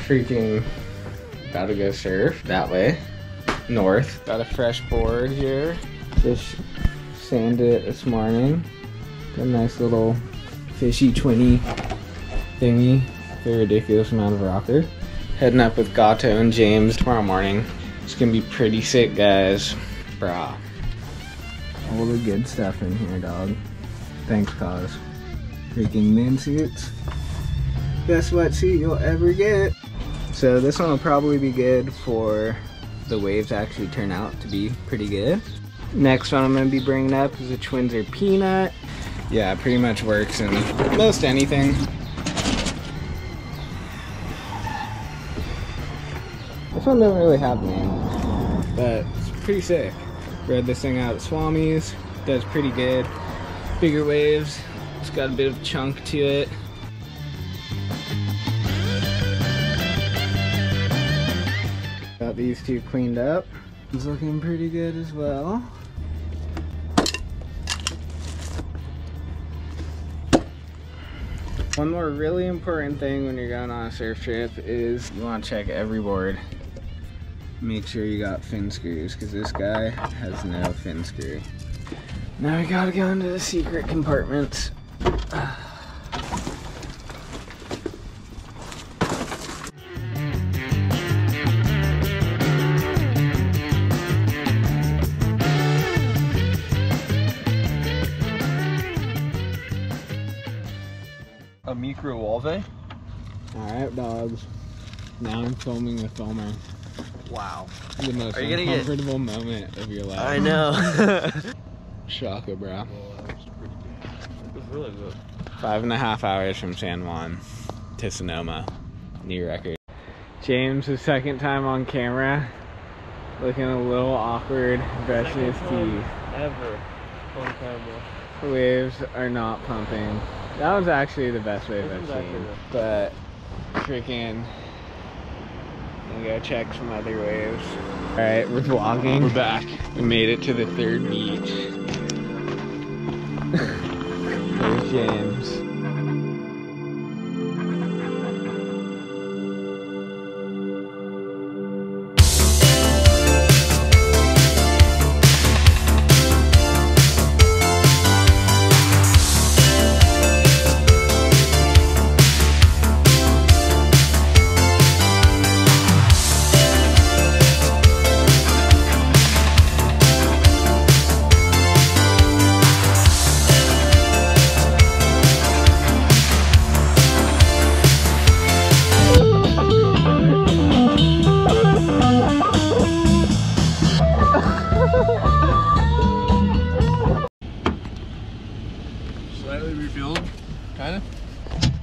freaking gotta go surf that way. North. Got a fresh board here. Just sanded it this morning. Got a nice little fishy twinny thingy. A ridiculous amount of rocker. Heading up with Gato and James tomorrow morning. It's gonna be pretty sick, guys. Brah. All the good stuff in here, dog. Thanks, cause. Freaking man suits. Best wetsuit you'll ever get. So this one will probably be good for the waves actually turn out to be pretty good. Next one I'm gonna be bringing up is a Twinser Peanut. Yeah, it pretty much works in most anything. This one doesn't really have a name, but it's pretty sick. Read this thing out at Swami's. Does pretty good. Bigger waves. It's got a bit of chunk to it. Got these two cleaned up. It's looking pretty good as well. One more really important thing when you're going on a surf trip is you want to check every board. Make sure you got fin screws, because this guy has no fin screw. Now we gotta go into the secret compartments. A micro-alve. Alright, dogs. Now I'm filming the filmer. Wow. The most uncomfortable moment of your life. I know. Shocker, bro. Well, that was pretty good. It was really good. 5.5 hours from San Juan to Sonoma. New record. James, his second time on camera. Looking a little awkward. Brushing his teeth. Ever on camera. The waves are not pumping. That was actually the best wave I've seen. But, freaking. And go check some other waves. Alright, we're vlogging. We're back. We made it to the third beach. There's James.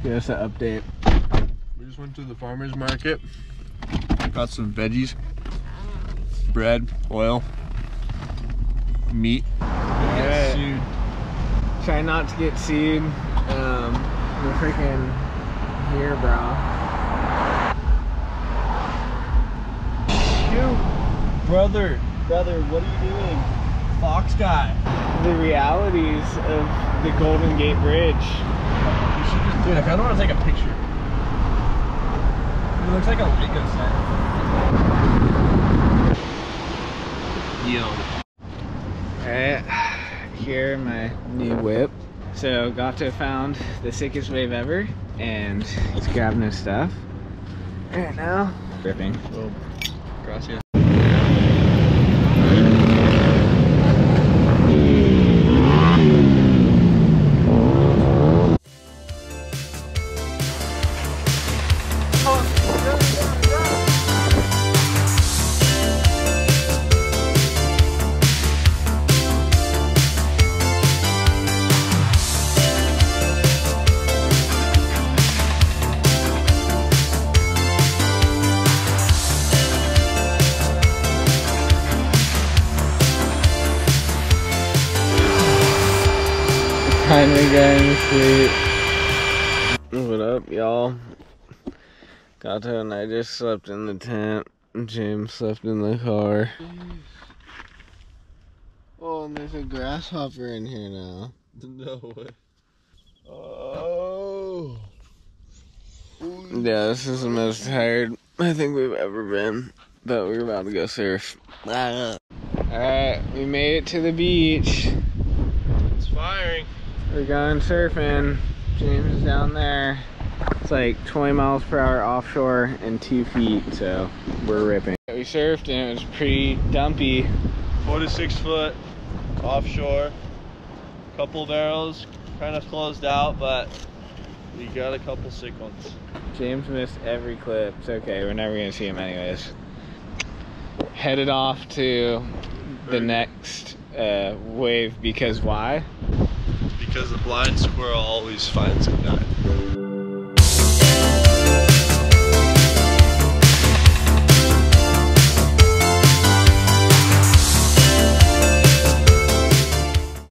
That's an update. We just went to the farmer's market, got some veggies, bread, oil, meat. Get sued. Try not to get sued. We're freaking here, bro. Shoot, brother, what are you doing? Fox guy. The realities of the Golden Gate Bridge. Dude, I kind of want to take a picture. It looks like a Lego set. Yo. Alright, here are my new whip. So, Gato found the sickest wave ever, and he's grabbing his stuff. Alright, now. Ripping. Oh, gracias. Finally got in the sleep. What up, y'all? Gato and I just slept in the tent. James slept in the car. Oh, and there's a grasshopper in here now. No way. Oh. Ooh, Yeah, this is the most tired I think we've ever been, but we're about to go surf. Alright, we made it to the beach. It's firing. We're going surfing. James is down there. It's like 20 miles per hour offshore and 2 feet, so we're ripping. We surfed and it was pretty dumpy. 4 to 6 foot offshore, couple barrels, kind of closed out, but we got a couple sick ones. James missed every clip. It's okay, we're never gonna see him anyways. Headed off to the next wave, because why? Because the blind squirrel always finds a guy.